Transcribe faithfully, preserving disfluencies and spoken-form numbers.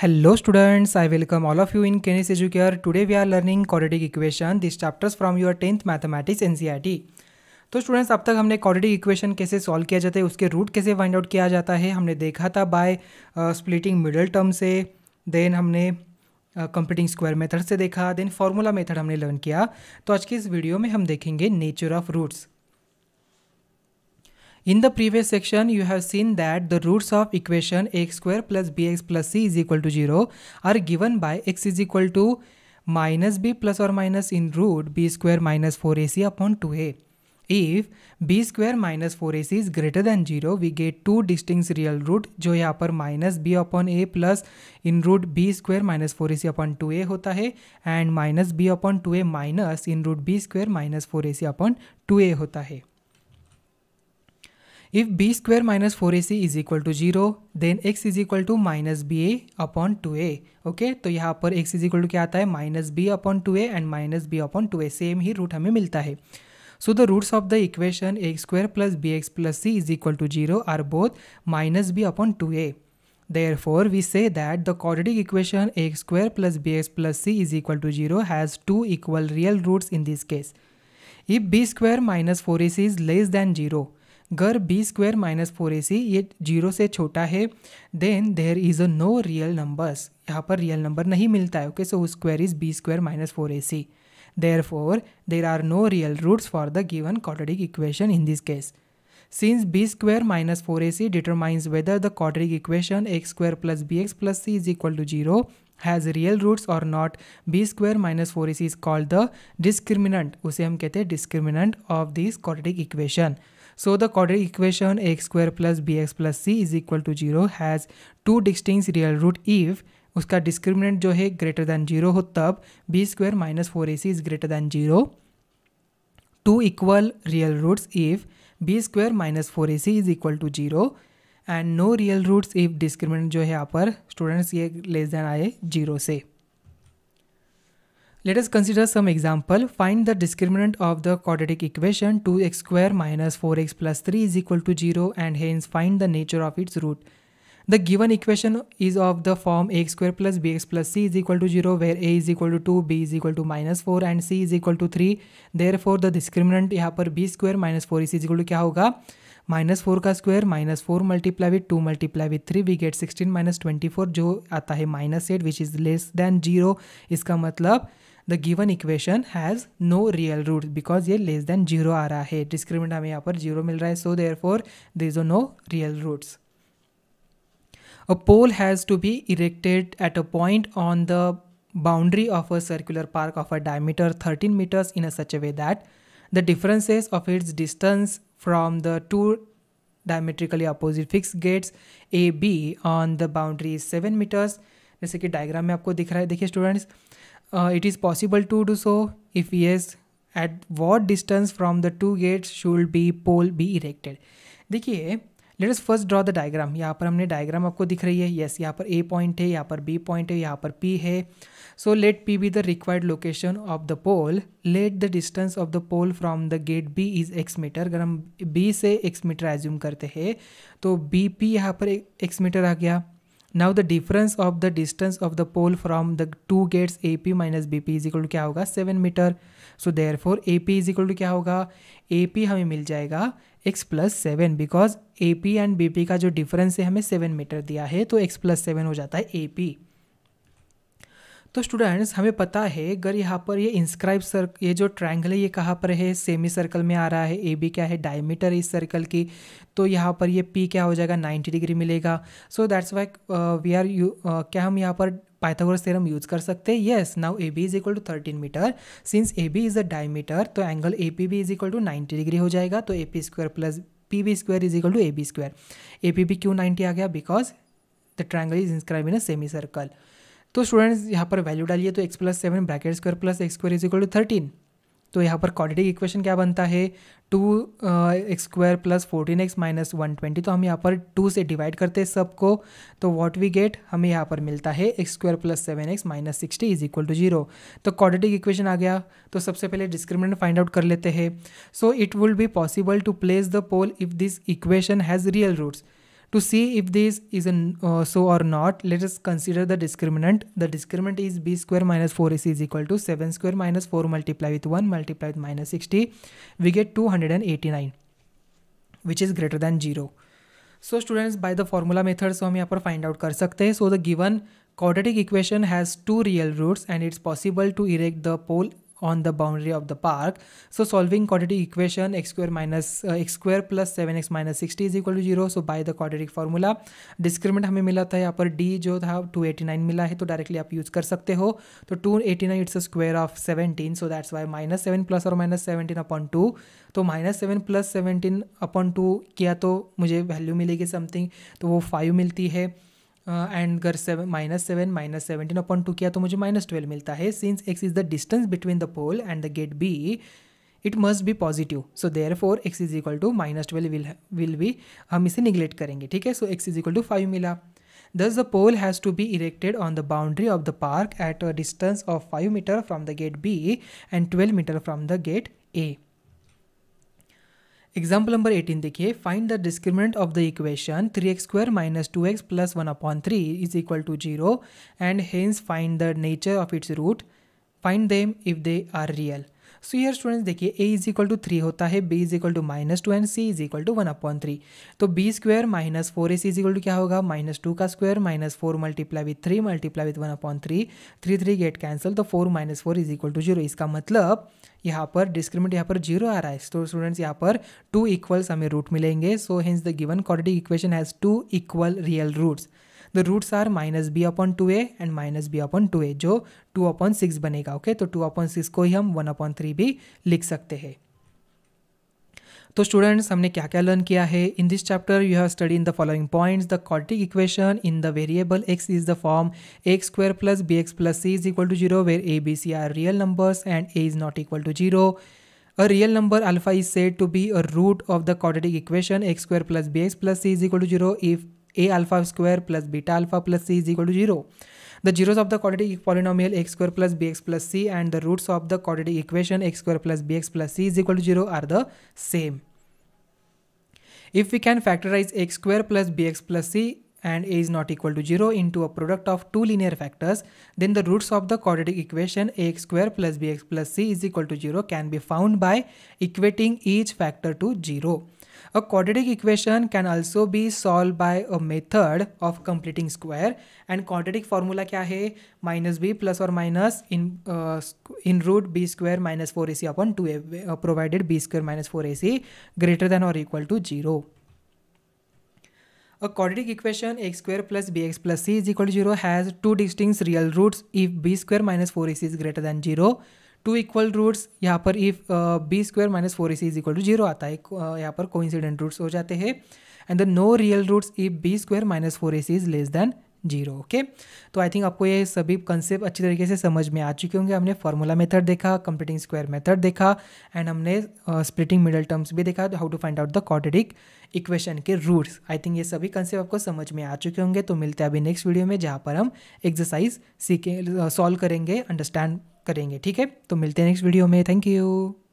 Hello students, I welcome all of you in Kennes Educare. Today we are learning quadratic equation, these chapters from your tenth mathematics N C E R T. तो students अब तक हमने quadratic equation कैसे solve किया जाता है, उसके root कैसे फाइंड आउट किया जाता है हमने देखा था बाय स्प्लिटिंग मिडल टर्म से, देन हमने कंप्लीटिंग स्क्वायर मेथड से देखा, देन फार्मूला मेथड हमने लर्न किया. तो आज की इस वीडियो में हम देखेंगे nature of roots. In the previous section, you have seen that the roots of equation x square plus bx plus c is equal to zero are given by x is equal to minus b plus or minus in root b square minus four a c upon two a. If b square minus four a c is greater than zero, we get two distinct real root जो यहाँ पर minus b upon a plus in root b square minus four a c upon two a होता है and minus b upon two a minus in root b square minus four a c upon two a होता है. If b square minus four a c is equal to zero, then x is equal to minus b a upon two a. Okay, तो यहाँ पर x is equal to क्या आता है minus b upon two a and minus b upon two a. Same ही root हमें मिलता है. So the roots of the equation x square plus bx plus c is equal to zero are both minus b upon two a. Therefore, we say that the quadratic equation x square plus bx plus c is equal to zero has two equal real roots in this case. If b square minus four a c is less than zero, अगर b square minus four ए c ये zero से छोटा है, then there is a no real numbers, यहाँ पर real number नहीं मिलता है. Okay, so square is b square minus four A c. Therefore there are no real roots for the given quadratic equation in this case. Since b square minus four A c determines whether the quadratic equation x square plus B x plus C is equal to zero has real roots और not, b square minus four A C is called the discriminant, उसे हम कहते हैं discriminant of this quadratic equation. So the quadratic equation x square plus bx plus c is equal to zero has two distinct real root if उसका discriminant जो है greater than zero हो, तब b square minus four a c is greater than zero. Two equal real roots if b square minus four a c is equal to zero and no real roots if discriminant जो है यहाँ पर students ये less than आए zero से. Let us consider some example. Find the discriminant of the quadratic equation two x square minus four x plus three is equal to zero and hence find the nature of its root. The given equation is of the form x square plus bx plus c is equal to zero where a is equal to two, b is equal to minus four and c is equal to three. Therefore the discriminant यहाँ पर b square minus four is equal to क्या होगा, minus four का square minus four multiply with two multiply with three, we get sixteen minus twenty four जो आता है minus eight which is less than zero. इसका मतलब the given equation has no real root because ये less than zero आ रहा है, discriminant हमें यहाँ पर जीरो मिल रहा है. So therefore there is no real roots. A pole has to be erected at a point on the boundary of a circular park of a diameter thirteen metres in a such a way that the differences of its distance from the two diametrically opposite fixed gates A B on the boundary is seven meters. जैसे कि diagram में आपको दिख रहा है, देखिए students, it is possible to do so if yes, at what distance from the two gates should be pole be erected. देखिए let us first draw the diagram. यहाँ पर हमने डायग्राम आपको दिख रही है. येस yes, यहाँ पर A पॉइंट है, यहाँ पर B पॉइंट है, यहाँ पर P है. So let P be the required location of the pole. Let the distance of the pole from the gate B is x metre. अगर हम B से x मीटर एज्यूम करते हैं तो बी पी यहाँ पर x मीटर आ गया. Now the difference of the distance of the pole from the two gates A P minus B P is equal to क्या होगा, seven metre. So therefore A P is equal to क्या होगा, A P हमें मिल जाएगा x plus seven because A P and B P का जो difference है हमें सेवन मीटर दिया है, तो x प्लस सेवन हो जाता है ए पी. तो स्टूडेंट्स हमें पता है अगर यहाँ पर ये इंस्क्राइब सर ये जो ट्रायंगल है ये कहाँ पर है, सेमी सर्कल में आ रहा है. ए बी क्या है, डायमीटर इस सर्कल की. तो यहाँ पर ये पी क्या हो जाएगा, नाइन्टी डिग्री मिलेगा. So that's why we are you क्या हम यहाँ पर पाइथागोरस थ्योरम यूज कर सकते हैं. Yes, now A B is equal to thirteen metre. Since A B is a diameter तो angle A P B is equal to ninety degree हो जाएगा. तो A P square plus P B square is equal to A B square. A P B क्यों ninety आ गया, because the triangle is inscribe in a semi circle. तो students यहाँ पर value डालिए तो x plus seven bracket square plus x square is equal to thirteen. तो यहाँ पर क्वाड्रेटिक इक्वेशन क्या बनता है, two x square plus fourteen x minus one twenty. तो हम यहाँ पर टू से डिवाइड करते हैं सबको, तो व्हाट वी गेट हमें यहाँ पर मिलता है x square plus seven x minus sixty is equal to zero. तो क्वाड्रेटिक इक्वेशन आ गया. तो सबसे पहले डिस्क्रिमिनेंट फाइंड आउट कर लेते हैं. So it will be possible to place the pole if this equation has real roots. To see if this is an, uh, so or not, let us consider the discriminant. The discriminant is b square minus four a c is equal to seven square minus four multiply with one multiply with minus sixty. We get two hundred eighty-nine, which is greater than zero. So students, by the formula method से हम यहाँ पर find out कर सकते हैं. So the given quadratic equation has two real roots and it's possible to erect the pole on the boundary of the park. So solving quadratic equation x square minus uh, x square plus seven x minus sixty is equal to zero. So by the quadratic formula, discriminant हमें मिला था यहाँ पर d जो था two hundred eighty-nine मिला है, तो directly आप use कर सकते हो. तो two hundred eighty-nine it's a square of seventeen, so that's why minus seven plus or minus seventeen upon two. तो minus seven plus seventeen upon two किया तो मुझे value मिलेगी something, तो वो five मिलती है. एंड अगर seven minus seven minus seventeen upon two किया तो मुझे माइनस ट्वेल्व मिलता है. Since x is the distance between the pole and the gate b, it must be positive. So therefore x is equal to minus twelve will be, हम इसे neglect करेंगे. ठीक है, so x is equal to five मिला. Thus the pole has to be erected on the boundary of the park at a distance of five metre from the gate b and twelve metre from the gate a. Example number eighteen देखिए. Find the discriminant of the equation three x square minus two x plus one upon three is equal to zero and hence find the nature of its root, find them if they are real. So your students देखिए, a is equal to three होता है, b is equal to minus two and c is equal to one upon three. तो b square minus four A C is equal to क्या होगा, minus two का square minus four multiply with three multiply with one upon three. Three three get cancel, तो four minus four is equal to zero. इसका मतलब यहाँ पर discriminant यहाँ पर जीरो आ रहा है. तो स्टूडेंट्स यहाँ पर टू इक्वल्स हमें रूट मिलेंगे. So hence the given quadratic equation has two equal real roots. The roots are minus B upon two A and minus B upon two A, जो टू अपॉन सिक्स बनेगा. Okay okay? तो two upon six को ही हम one upon three भी लिख सकते हैं. तो स्टूडेंट्स हमने क्या क्या लर्न किया है in this chapter. You have study in the following points. The quadratic equation in the variable x is the form x square plus B x plus C is equal to zero, where A B C are real numbers and a is not equal to zero. A real number alpha is said to be a root of the quadratic equation x square plus bx plus c is equal to zero if a alpha square plus beta alpha plus c is equal to zero. The zeros of the quadratic polynomial x square plus bx plus c and the roots of the quadratic equation x square plus bx plus c is equal to zero are the same. If we can factorize x square plus bx plus c and a is not equal to zero into a product of two linear factors, then the roots of the quadratic equation x square plus bx plus c is equal to zero can be found by equating each factor to zero. A quadratic equation can also be solved by a method of completing square. And quadratic formula क्या है, minus b plus or minus in uh, in root b square minus four ac upon two a, uh, provided b square minus four ac greater than or equal to zero. A quadratic equation x square plus bx plus c is equal to zero has two distinct real roots if b square minus four ac is greater than zero. Two equal roots यहाँ पर if B square minus four A C is equal to zero आता है, uh, यहाँ पर coincident roots हो जाते हैं. And the no real roots if B square minus four A C is less than zero. Okay, तो I think आपको ये सभी कंसेप्ट अच्छी तरीके से समझ में आ चुके होंगे. हमने फार्मूला मेथड देखा, कंप्लीटिंग स्क्वायर मेथड देखा, एंड हमने स्प्लिटिंग मिडल टर्म्स भी देखा, how to find out the quadratic equation के रूट्स. आई थिंक ये सभी कंसेप्ट आपको समझ में आ चुके होंगे. तो मिलते हैं अभी नेक्स्ट वीडियो में, जहाँ पर हम एक्सरसाइज सीखे सॉल्व करेंगे, अंडरस्टैंड करेंगे. ठीक है, तो मिलते हैं नेक्स्ट वीडियो में. Thank you.